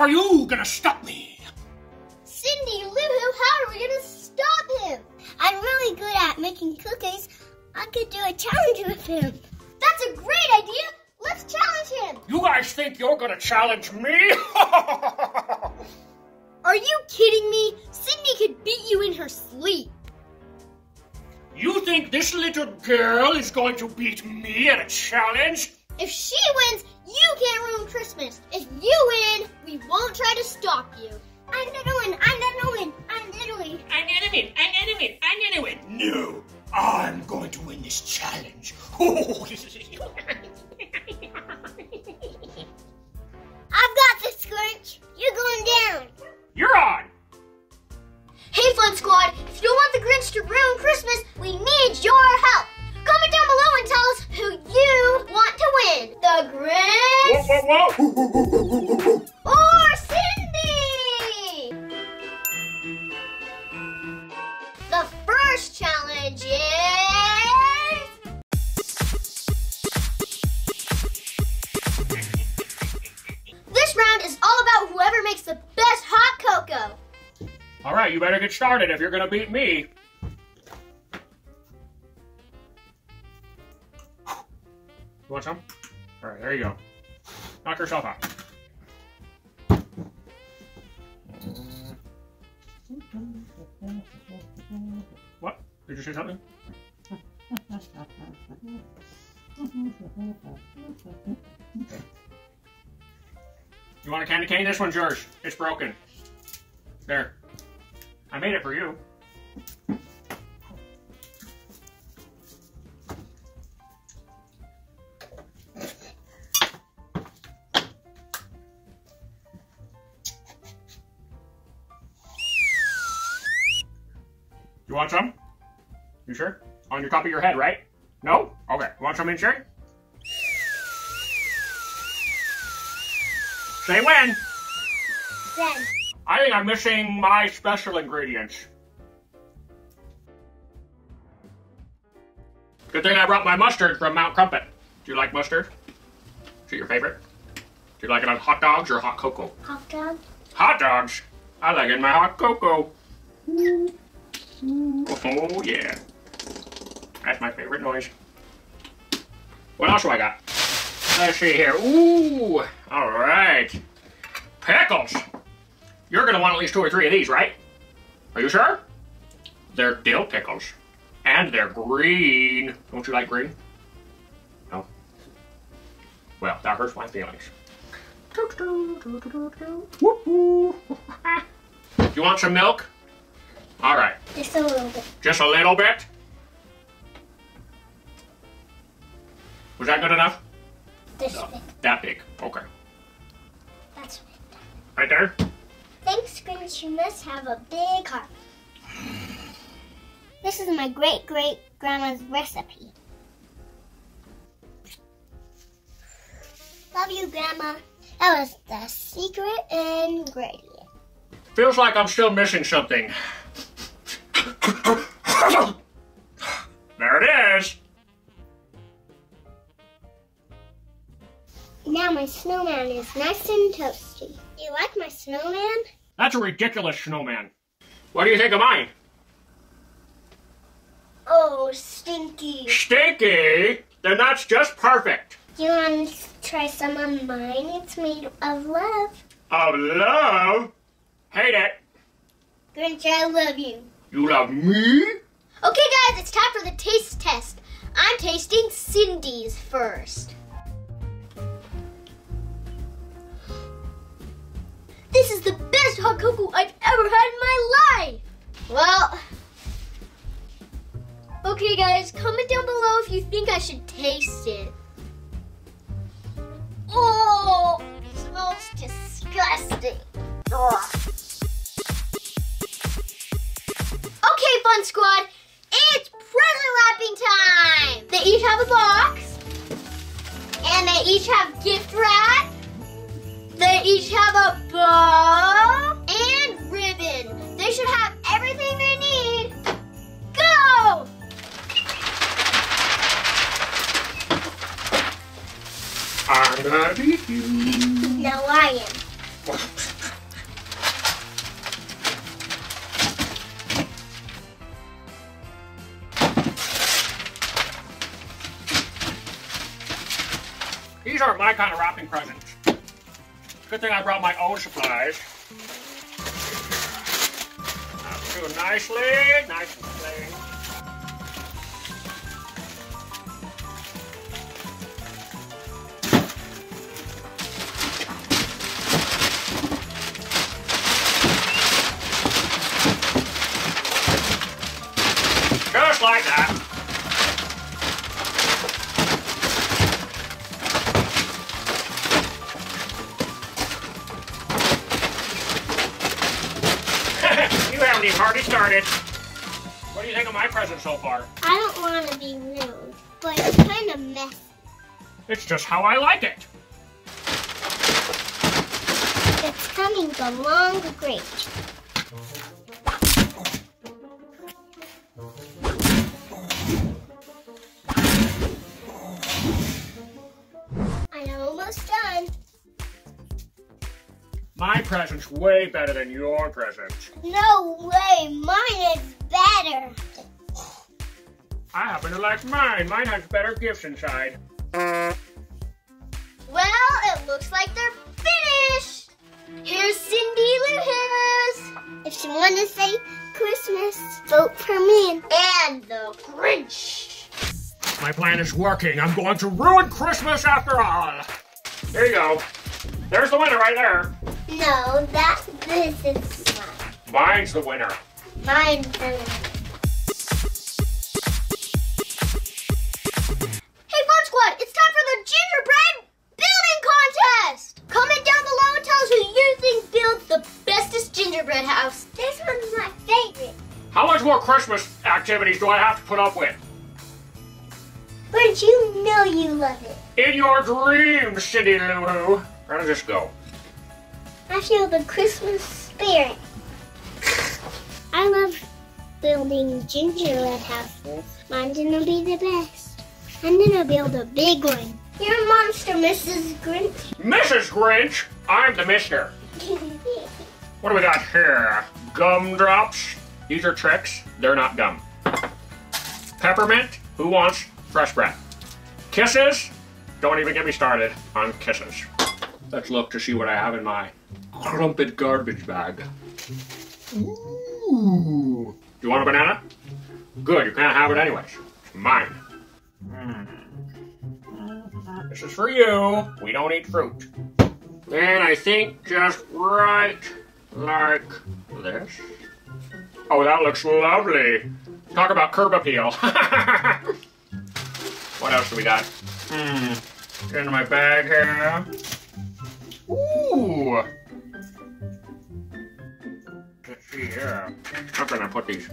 How are you gonna stop me? Cindy Lou Who, how are we gonna stop him? I'm really good at making cookies. I could do a challenge with him. That's a great idea. Let's challenge him. You guys think you're gonna challenge me? Are you kidding me? Cindy could beat you in her sleep. You think this little girl is going to beat me at a challenge? If she wins, you can't ruin Christmas. If you win, we won't try to stop you. I'm gonna win, I'm gonna win, I'm gonna win. I'm gonna win, I'm gonna win, I'm gonna win. No, I'm going to win this challenge. I've got this, Grinch. You're going down. You're on. Hey, Fun Squad, if you don't want the Grinch to ruin Christmas, we need your help. Comment down below and tell us who you want to win. The Grinch. Whoa, whoa, whoa. Or Cindy. The first challenge is... This round is all about whoever makes the best hot cocoa. All right, you better get started if you're gonna beat me. You want some? All right, there you go. Knock yourself out. What? Did you say something? You want a candy cane? This one's yours. It's broken. There. I made it for you. You want some? You sure? On your top of your head, right? No? Okay. You want some in shape? Say when. When. I think I'm missing my special ingredients. Good thing I brought my mustard from Mount Crumpet. Do you like mustard? Is it your favorite? Do you like it on hot dogs or hot cocoa? Hot dogs. Hot dogs? I like it in my hot cocoa. Oh yeah. That's my favorite noise. What else do I got? Let's see here. Ooh, all right. Pickles. You're gonna want at least 2 or 3 of these, right? Are you sure? They're dill pickles. And they're green. Don't you like green? No? Well, that hurts my feelings. Do you want some milk? All right. Just a little bit. Just a little bit? Was that good enough? This big. That big, okay. That's big. Right there? Thanks, Grinch. You must have a big heart. This is my great-great-grandma's recipe. Love you, Grandma. That was the secret ingredient. Feels like I'm still missing something. There it is. Now my snowman is nice and toasty. Do you like my snowman? That's a ridiculous snowman. What do you think of mine? Oh, stinky. Stinky? Then that's just perfect. You want to try some of mine? It's made of love. Of love? Hate it. Grinch, I love you. You love me? Okay, guys, it's time for the taste test. I'm tasting Cindy's first. This is the best hot cocoa I've ever had in my life. Well, okay guys, comment down below if you think I should taste it. Oh, it smells disgusting. Ugh. Okay, Fun Squad, it's present wrapping time. They each have a box, and they each have gift wrap. They each have a bow and ribbon. They should have everything they need. Go! I'm gonna beat you. No, I am. These aren't my kind of wrapping presents. Good thing I brought my own supplies. That's too nicely, nice and clean. Just like that. You haven't even hardly started. What do you think of my present so far? I don't want to be rude, but it's kind of messy. It's just how I like it. It's coming along the Grinch. My present's way better than your present. No way, mine is better. I happen to like mine. Mine has better gifts inside. Well, it looks like they're finished. Here's Cindy Lou Who's. If you want to say Christmas, vote for me and the Grinch. My plan is working. I'm going to ruin Christmas after all. There you go. There's the winner right there. No, this is mine. Mine's the winner. Mine's the winner. Hey, Fun Squad, it's time for the gingerbread building contest. Comment down below and tell us who you think builds the bestest gingerbread house. This one's my favorite. How much more Christmas activities do I have to put up with? But you know you love it. In your dreams, Cindy Lou Who. Where does this go? I feel the Christmas spirit. I love building gingerbread houses. Mine's gonna be the best. I'm gonna build a big one. You're a monster, Mrs. Grinch. Mrs. Grinch? I'm the mister. What do we got here? Gumdrops. These are tricks. They're not gum. Peppermint. Who wants fresh breath? Kisses. Don't even get me started on kisses. Let's look to see what I have in my crumpet garbage bag. Ooh. You want a banana? Good, you can't have it anyways. It's mine. This is for you. We don't eat fruit. And I think just right like this. Oh, that looks lovely. Talk about curb appeal. What else do we got? Get into my bag here. Ooh. Let's see here. How can I put these?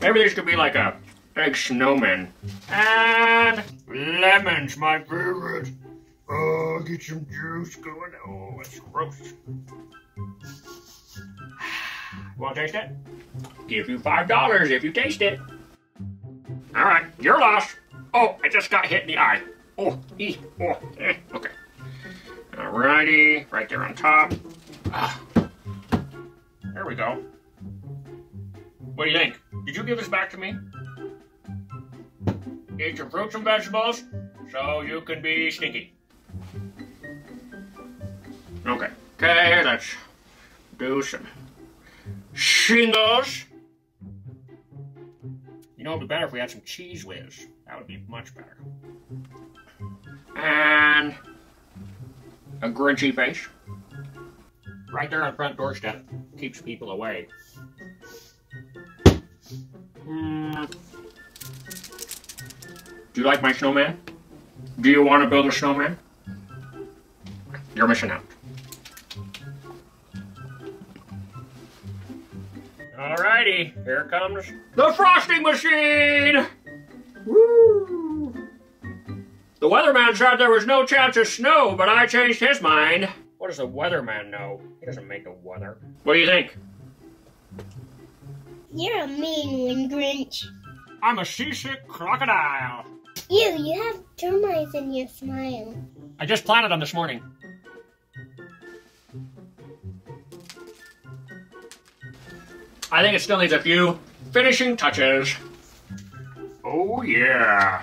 Maybe these could be like a egg snowman. And lemons, my favorite. Oh, get some juice going. Oh, it's gross. Want to taste it? Give you $5 if you taste it. All right, you're lost. Oh, I just got hit in the eye. Oh, okay. Alrighty, right there on top. There we go. What do you think? Did you give this back to me? Eat your fruits and vegetables so you can be stinky. Okay, let's do some shingles. You know, it would be better if we had some Cheese Whiz. That would be much better. And a Grinchy face. Right there on the front doorstep. Keeps people away. Do you like my snowman? Do you want to build a snowman? You're missing out. Alrighty, here comes the frosting machine! Woo! The weatherman said there was no chance of snow, but I changed his mind. What does the weatherman know? He doesn't make the weather. What do you think? You're a mean one, Grinch. I'm a seasick crocodile. You have termites in your smile. I just planted them this morning. I think it still needs a few finishing touches. Oh yeah.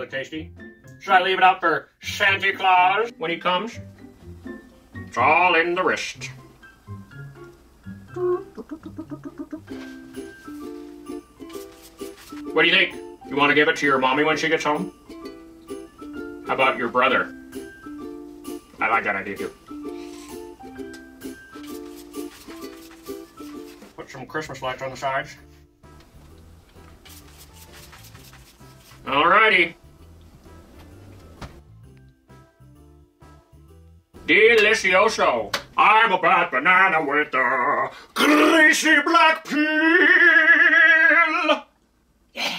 look tasty. Should I leave it out for Santa Claus when he comes? It's all in the wrist. What do you think? You want to give it to your mommy when she gets home? How about your brother? I like that idea too. Put some Christmas lights on the sides. Alrighty. Delicioso. I'm a bad banana with a greasy black peel. Yeah.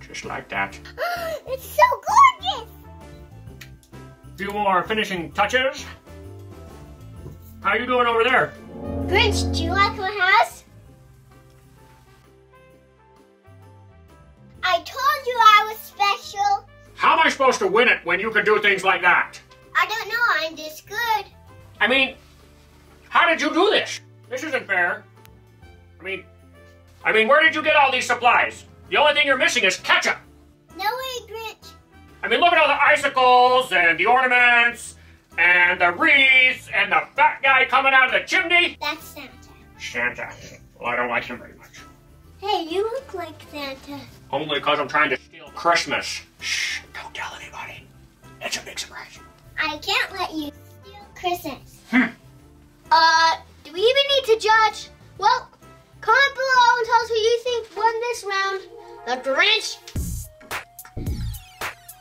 Just like that. It's so gorgeous! Few more finishing touches. How you doing over there? Grinch, do you like my house? I told you I was special. How am I supposed to win it when you can do things like that? I don't know, I'm this good. I mean, how did you do this? This isn't fair. I mean, where did you get all these supplies? The only thing you're missing is ketchup. No way, Grinch. I mean, look at all the icicles and the ornaments and the wreaths and the fat guy coming out of the chimney. That's Santa. Santa. Well, I don't like him very much. Hey, you look like Santa. Only because I'm trying to steal Christmas. Shh, don't tell anybody. It's a big surprise. I can't let you steal Christmas. Do we even need to judge? Well, comment below and tell us who you think won this round. The Grinch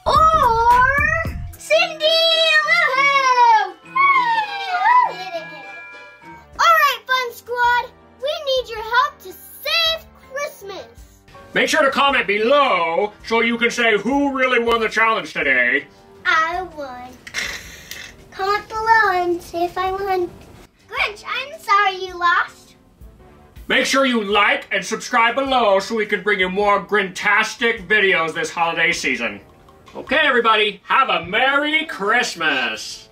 or Cindy Lou Who! Alright, Fun Squad, we need your help to save Christmas. Make sure to comment below so you can say who really won the challenge today. I won. Comment below and say if I won. Grinch, I'm sorry you lost. Make sure you like and subscribe below so we can bring you more Grintastic videos this holiday season. Okay, everybody, have a Merry Christmas!